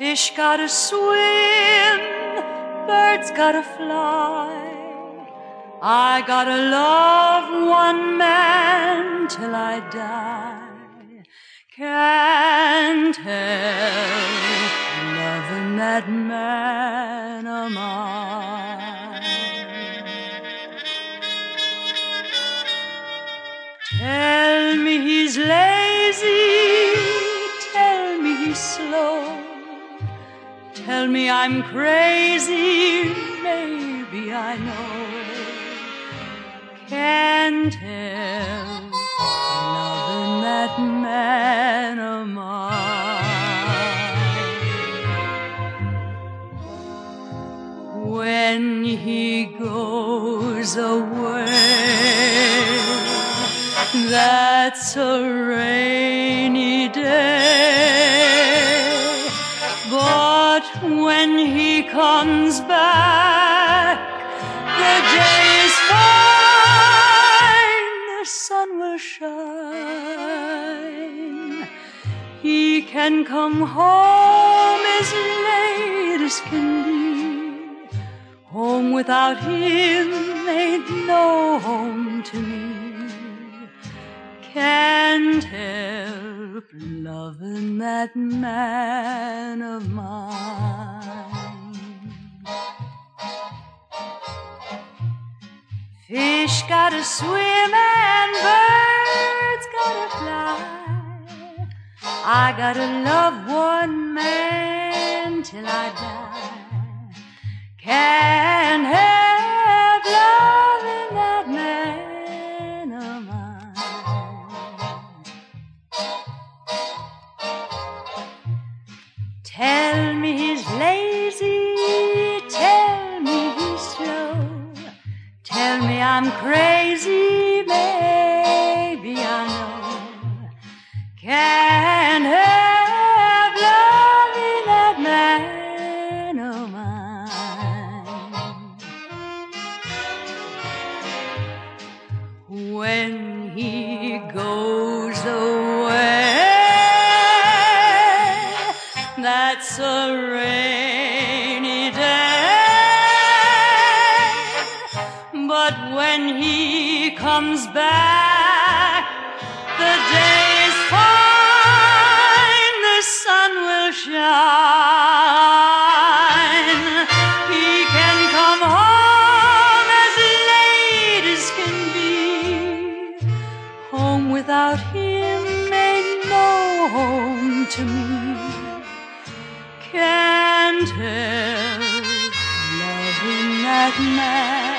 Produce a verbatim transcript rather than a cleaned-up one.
Fish gotta swim, birds gotta fly. I gotta love one man till I die. Can't help loving that man of mine. Tell me he's lazy, tell me he's slow. Tell me I'm crazy, maybe I know. Can't help loving that man of mine. When he goes away, that's a rainy day. But when he comes back, the day is fine, the sun will shine. He can come home as late as can be. Home without him ain't no home to me. Can't help loving that man of mine. Fish gotta swim and birds gotta fly. I gotta love one man till I die. Can't help loving that man. Tell me he's lazy, tell me he's slow. Tell me I'm crazy, maybe I know. Can't help loving that man of mine. When he goes away, that's a rainy day. But when he comes back, the day is fine, the sun will shine. He can come home as late as can be. Home without him ain't no home to me. Can't help loving that man.